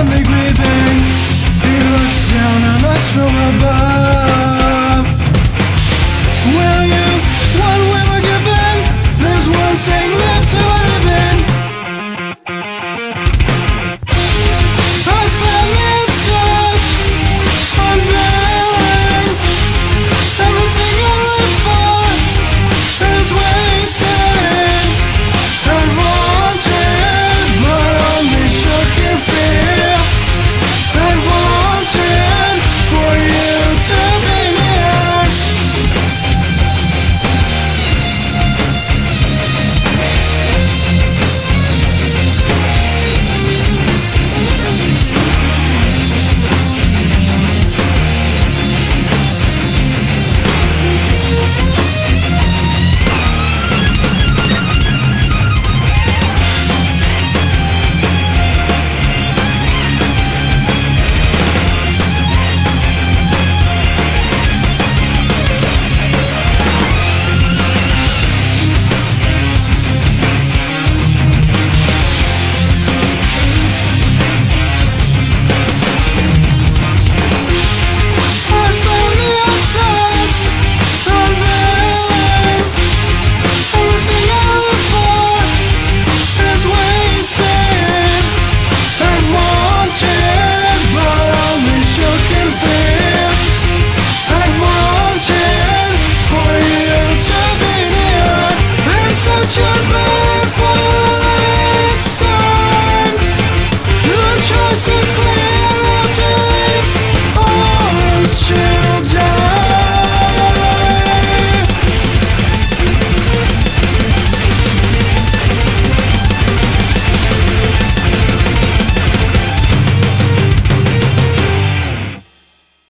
only breathing. He looks down on us from above.